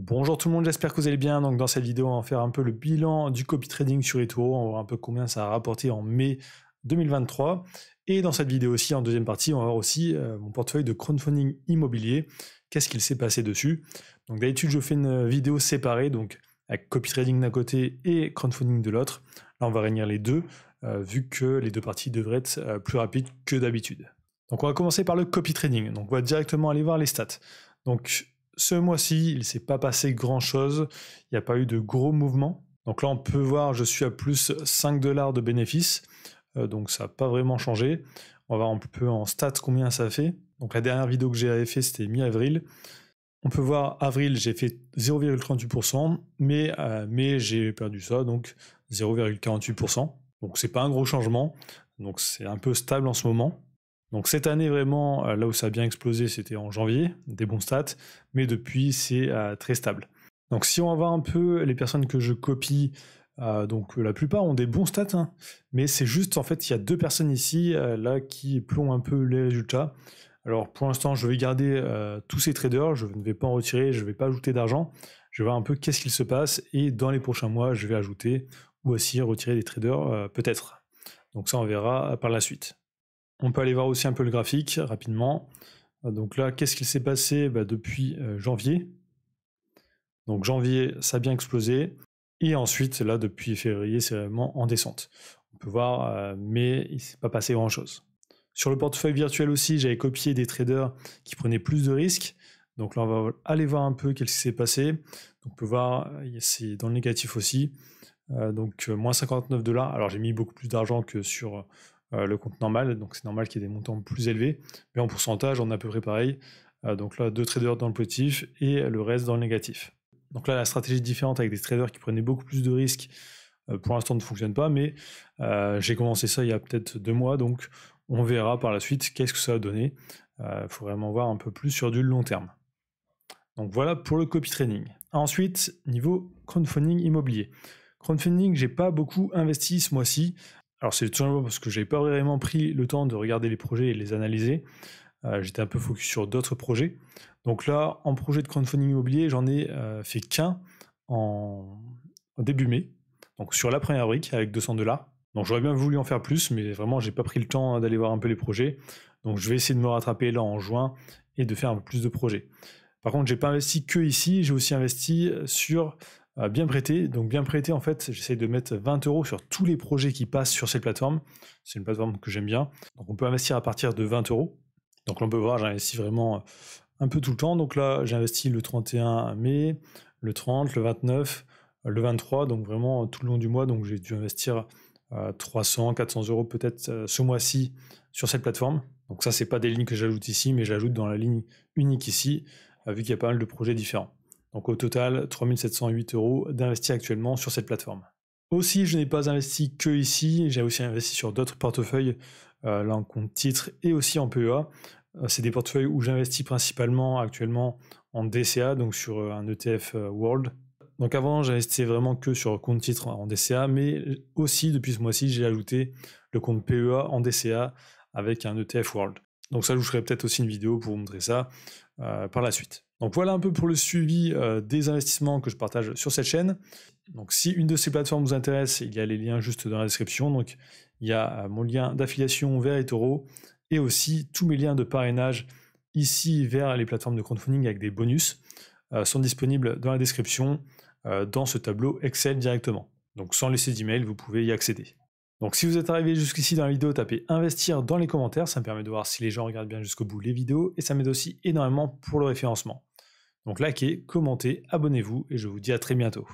Bonjour tout le monde, j'espère que vous allez bien. Donc dans cette vidéo, on va faire un peu le bilan du copy trading sur eToro. On va voir un peu combien ça a rapporté en mai 2023. Et dans cette vidéo aussi, en deuxième partie, on va voir aussi mon portefeuille de crowdfunding immobilier. Qu'est-ce qu'il s'est passé dessus? Donc d'habitude, je fais une vidéo séparée, donc avec copy trading d'un côté et crowdfunding de l'autre. Là, on va réunir les deux, vu que les deux parties devraient être plus rapides que d'habitude. Donc on va commencer par le copy trading. Donc on va directement aller voir les stats. Donc ce mois-ci, il ne s'est pas passé grand-chose, il n'y a pas eu de gros mouvements. Donc là, on peut voir, je suis à plus 5 $ de bénéfice, donc ça n'a pas vraiment changé. On va voir un peu en stats combien ça fait. Donc la dernière vidéo que j'avais fait, c'était mi-avril. On peut voir, avril, j'ai fait 0,38%, mais j'ai perdu ça, donc 0,48%. Donc ce n'est pas un gros changement, donc c'est un peu stable en ce moment. Donc cette année vraiment, là où ça a bien explosé, c'était en janvier, des bons stats, mais depuis c'est très stable. Donc si on va voir un peu les personnes que je copie, donc la plupart ont des bons stats, hein, mais c'est juste en fait il y a deux personnes ici là qui plombent un peu les résultats. Alors pour l'instant je vais garder tous ces traders, je ne vais pas en retirer, je ne vais pas ajouter d'argent, je vais voir un peu qu'est-ce qu'il se passe et dans les prochains mois je vais ajouter ou aussi retirer des traders peut-être. Donc ça on verra par la suite. On peut aller voir aussi un peu le graphique rapidement. Donc là, qu'est-ce qu'il s'est passé depuis janvier? Donc janvier, ça a bien explosé. Et ensuite, là, depuis février, c'est vraiment en descente. On peut voir, mais il ne s'est pas passé grand-chose. Sur le portefeuille virtuel aussi, j'avais copié des traders qui prenaient plus de risques. Donc là, on va aller voir un peu qu'est-ce qui s'est passé. Donc on peut voir, c'est dans le négatif aussi. Donc moins 59 $. Alors j'ai mis beaucoup plus d'argent que sur le compte normal, donc c'est normal qu'il y ait des montants plus élevés, mais en pourcentage on est à peu près pareil, donc là deux traders dans le positif et le reste dans le négatif. Donc là la stratégie différente avec des traders qui prenaient beaucoup plus de risques, pour l'instant ne fonctionne pas, mais j'ai commencé ça il y a peut-être 2 mois, donc on verra par la suite qu'est-ce que ça a donné, il faut vraiment voir un peu plus sur du long terme. Donc voilà pour le copy trading. Ensuite niveau crowdfunding immobilier. Crowdfunding, j'ai pas beaucoup investi ce mois-ci. Alors c'est tout simplement parce que je n'avais pas vraiment pris le temps de regarder les projets et de les analyser. J'étais un peu focus sur d'autres projets. Donc là, en projet de crowdfunding immobilier, j'en ai fait qu'un en début mai. Donc sur la première brique avec 200 $. Donc j'aurais bien voulu en faire plus, mais vraiment j'ai pas pris le temps d'aller voir un peu les projets. Donc je vais essayer de me rattraper là en juin et de faire un peu plus de projets. Par contre, j'ai pas investi que ici, j'ai aussi investi sur bien prêté. Donc bien prêté, en fait, j'essaie de mettre 20 € sur tous les projets qui passent sur cette plateforme. C'est une plateforme que j'aime bien. Donc on peut investir à partir de 20 €. Donc là, on peut voir, j'investis vraiment un peu tout le temps. Donc là, j'ai investi le 31 mai, le 30, le 29, le 23. Donc vraiment tout le long du mois. Donc j'ai dû investir 300, 400 € peut-être ce mois-ci sur cette plateforme. Donc ça, c'est pas des lignes que j'ajoute ici, mais j'ajoute dans la ligne unique ici, vu qu'il y a pas mal de projets différents. Donc au total, 3 708 € d'investis actuellement sur cette plateforme. Aussi, je n'ai pas investi que ici, j'ai aussi investi sur d'autres portefeuilles, là en compte titres et aussi en PEA. C'est des portefeuilles où j'investis principalement actuellement en DCA, donc sur un ETF World. Donc avant, j'investissais vraiment que sur compte titres en DCA, mais aussi depuis ce mois-ci, j'ai ajouté le compte PEA en DCA avec un ETF World. Donc ça, je vous ferai peut-être aussi une vidéo pour vous montrer ça par la suite. Donc voilà un peu pour le suivi des investissements que je partage sur cette chaîne. Donc si une de ces plateformes vous intéresse, il y a les liens juste dans la description. Donc il y a mon lien d'affiliation vers eToro et aussi tous mes liens de parrainage ici vers les plateformes de crowdfunding avec des bonus sont disponibles dans la description dans ce tableau Excel directement. Donc sans laisser d'email, vous pouvez y accéder. Donc si vous êtes arrivé jusqu'ici dans la vidéo, tapez investir dans les commentaires, ça me permet de voir si les gens regardent bien jusqu'au bout les vidéos et ça m'aide aussi énormément pour le référencement. Donc likez, commentez, abonnez-vous et je vous dis à très bientôt.